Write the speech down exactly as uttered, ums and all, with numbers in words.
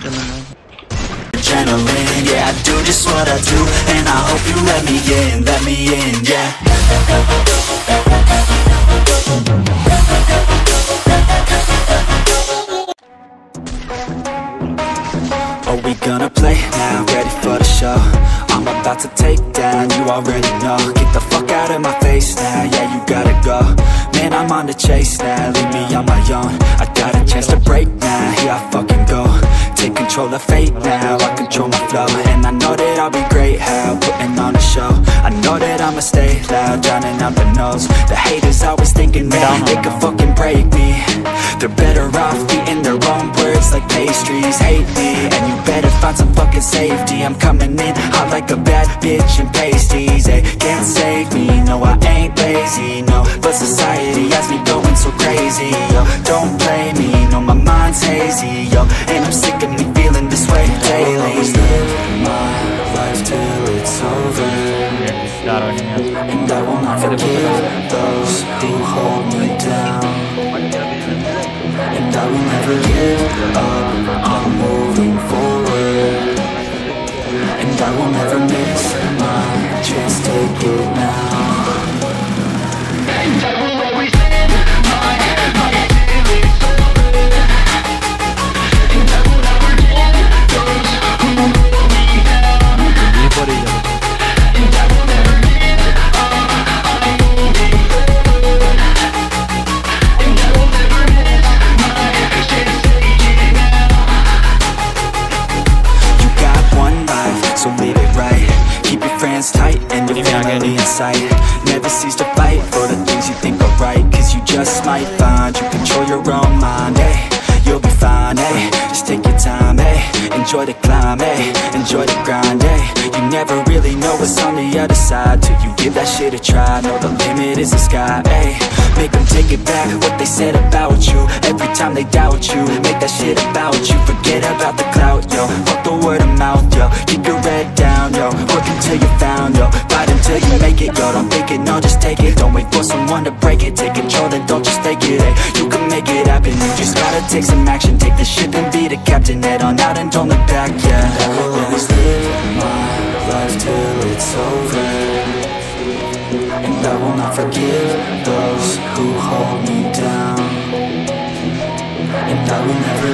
Adrenaline, yeah, I do just what I do, and I hope you let me in, let me in, yeah. Are we gonna play now? Ready for the show? I'm about to take down, you already know. Get the fuck out of my face now, yeah, you gotta go. Man, I'm on the chase now, leave me on my own. I got a chance to break now, here I fucking go. Take control of fate now, I control my flow. And I know that I'll be great, how, putting on a show. I know that I'ma stay loud, drowning out the nose. The haters always thinking that they could fucking break me. They're better off eating their own words like pastries. Hate me, and you better find some fucking safety. I'm coming in hot like a bad bitch and pasties. They can't save me, no I ain't lazy, no. But society has me going so crazy, yo. Don't blame me, no my mind's hazy, yo. And I'm sick of me feeling this way daily. I'll always live my life till it's over, and I will not forgive those who hold me down, and I will never give up, I'm moving forward, and I will never miss my chance, take it now, and I will always live my life till it's over. Never cease to fight for the things you think are right, cause you just might find you control your own mind, eh? You'll be fine, eh? Just take your time, eh? Enjoy the climb, eh? Enjoy the grind, eh? You never really know what's on the other side till you give that shit a try. Know the limit is the sky, eh? Make them take it back, what they said about you. Every time they doubt you, make that shit about you. Forget about the clout, yo. Fuck the word of mouth, yo. Keep your head down, yo. Work until you're found, yo. Fight until you make it, yo. Don't think it, no, just take it. Don't wait for someone to break it. Take control, then don't just take it, eh? You can make it happen, you just gotta take some action. Take the ship and be the captain, head on out and don't look back, yeah. I will always live my life till it's over, and I will not forgive those who hold me down, and I will never